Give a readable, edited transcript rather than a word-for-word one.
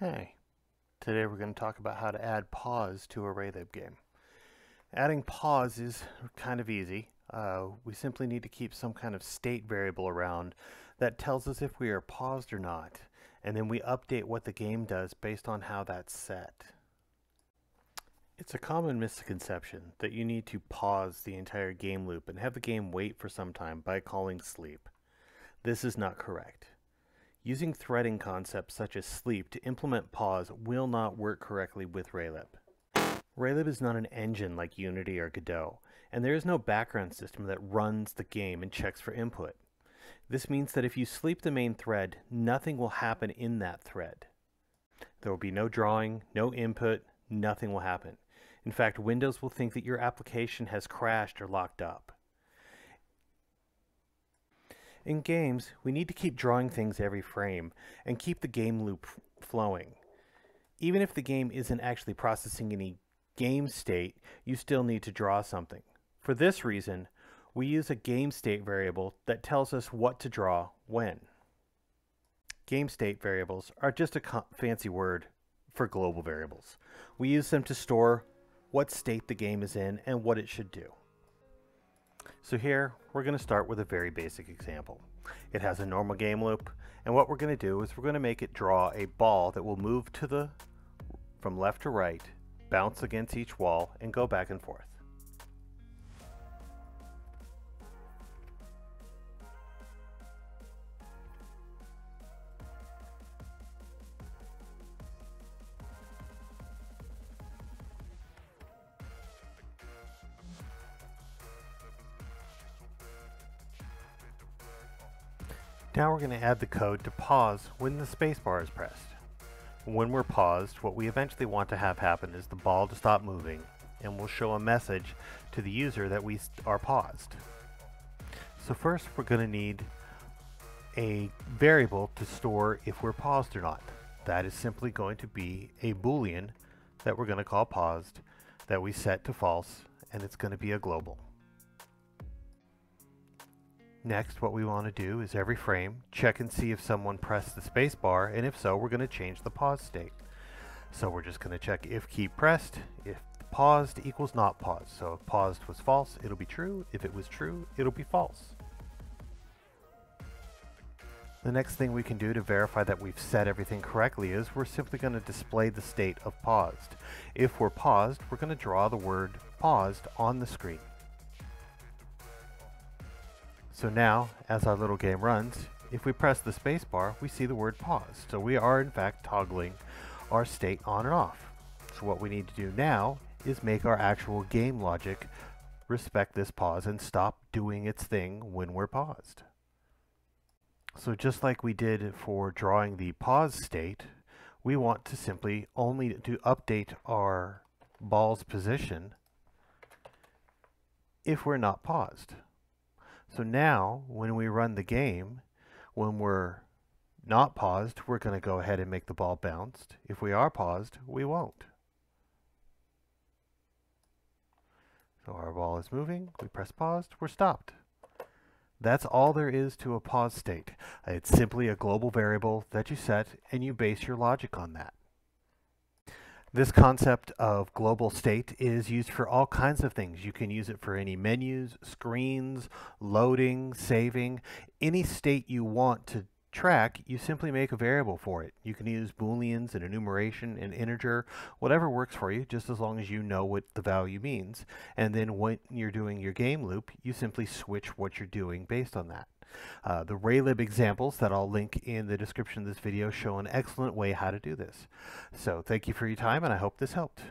Hey, today we're going to talk about how to add pause to a Raylib game. Adding pause is kind of easy. We simply need to keep some kind of state variable around that tells us if we are paused or not, and then we update what the game does based on how that's set. It's a common misconception that you need to pause the entire game loop and have the game wait for some time by calling sleep. This is not correct. Using threading concepts such as sleep to implement pause will not work correctly with Raylib. Raylib is not an engine like Unity or Godot, and there is no background system that runs the game and checks for input. This means that if you sleep the main thread, nothing will happen in that thread. There will be no drawing, no input, nothing will happen. In fact, Windows will think that your application has crashed or locked up. In games, we need to keep drawing things every frame and keep the game loop flowing. Even if the game isn't actually processing any game state, you still need to draw something. For this reason, we use a game state variable that tells us what to draw when. Game state variables are just a fancy word for global variables. We use them to store what state the game is in and what it should do. So here, we're going to start with a very basic example. It has a normal game loop, and what we're going to do is we're going to make it draw a ball that will move from left to right, bounce against each wall, and go back and forth. Now we're going to add the code to pause when the spacebar is pressed. When we're paused, what we eventually want to have happen is the ball to stop moving, and we'll show a message to the user that we are paused. So first we're going to need a variable to store if we're paused or not. That is simply going to be a Boolean that we're going to call paused that we set to false, and it's going to be a global. Next, what we want to do is every frame, check and see if someone pressed the space bar, and if so, we're going to change the pause state. So we're just going to check if key pressed, if paused equals not paused. So if paused was false, it'll be true. If it was true, it'll be false. The next thing we can do to verify that we've set everything correctly is we're simply going to display the state of paused. If we're paused, we're going to draw the word paused on the screen. So now, as our little game runs, if we press the spacebar, we see the word pause. So we are in fact toggling our state on and off. So what we need to do now is make our actual game logic respect this pause and stop doing its thing when we're paused. So just like we did for drawing the pause state, we want to simply only to update our ball's position if we're not paused. So now, when we run the game, when we're not paused, we're going to go ahead and make the ball bounce. If we are paused, we won't. So our ball is moving, we press paused, we're stopped. That's all there is to a pause state. It's simply a global variable that you set, and you base your logic on that. This concept of global state is used for all kinds of things. You can use it for any menus, screens, loading, saving. Any state you want to track, you simply make a variable for it. You can use Booleans and enumeration and integer, whatever works for you, just as long as you know what the value means. And then when you're doing your game loop, you simply switch what you're doing based on that. The Raylib examples that I'll link in the description of this video show an excellent way how to do this. So thank you for your time, and I hope this helped.